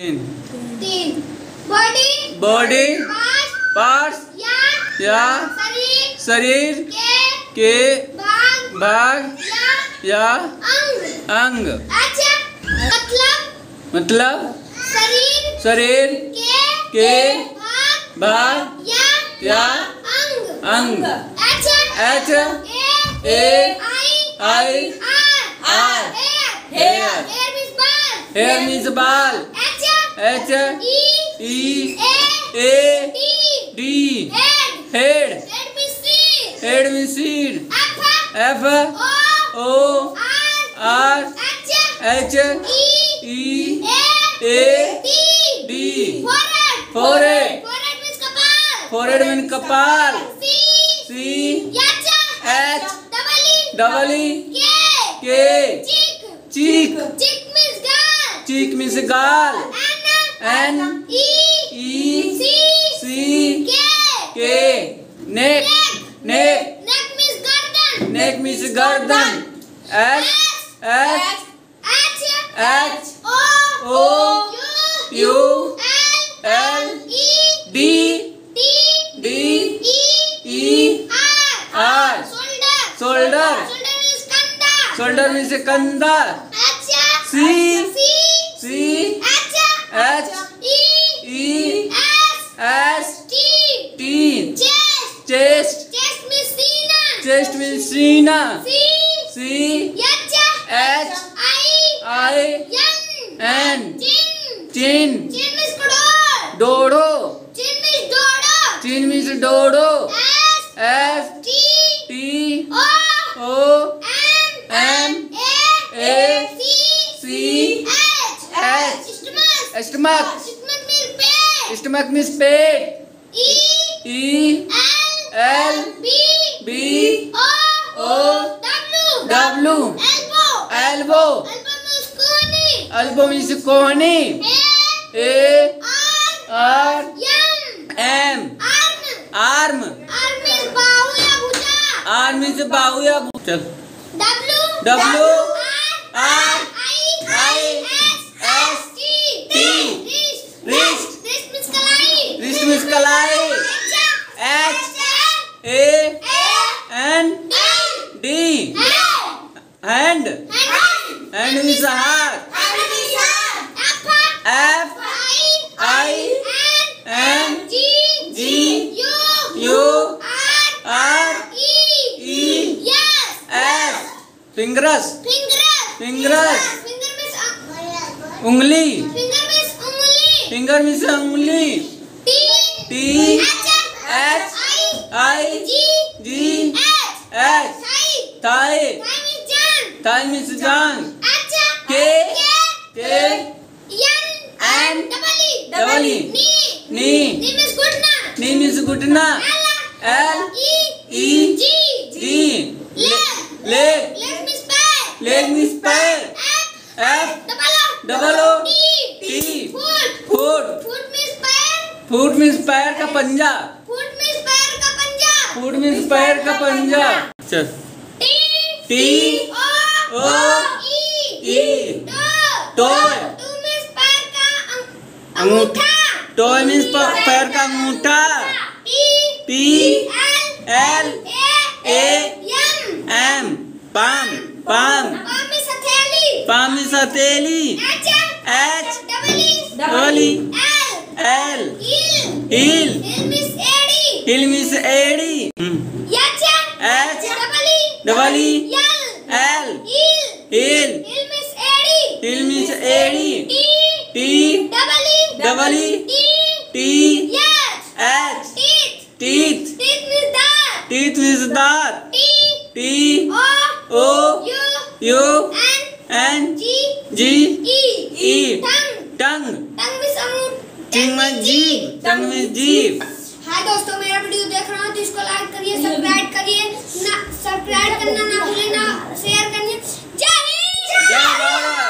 तीन body parts या शरीर के भाग या अंग। अच्छा, मतलब शरीर के भाग या अंग। H A I R hair. Hair means बाल। H E A D head। Head means seed। F O R H E A D forehead। Forehead means kapal। C H double E K cheek। Cheek means gall। N E C K neck। Neck means गर्दन। Neck means गर्दन। S S H O U L D D E R shoulder। Shoulder means कंधा। C C H E S T chest। Chest means सीना। C H I N chin। डोडो। Chin means डोडो। S T O M A C H stomach। stomach means पेट। E L B O W elbow। elbow means कोहनी। A R M arm। arm means बाहु या भुजा। W R I S wrist। wrist means कलाई। H A N D hand। hand means हाथ। F I N G U R E S fingers। fingers उंगली। Finger में से उंगली। T H I G H thigh. Thigh में से जांग। K N double E knee. Knee में से घुटना। L E G leg. Leg में से पैर। F double O T foot। foot means पैर का पंजा। foot means पैर का पंजा। T O E toy। अंगूठा। toy means पैर का अंगूठा। P L A M palm। palm palm में सतेली। H double E L heel. Heel means एड़ी। H double E L heel. Heel means एड़ी। T double E T H teeth. Teeth means दांत। T O U N G E tongue. Tongue में जीभ। हाय दोस्तों, मेरा video देख रहा हो तो इसको लाइक करिए, सब्सक्राइब करिए ना। सब्सक्राइब करना ना भूलें, ना शेयर करिए। जय हिंद।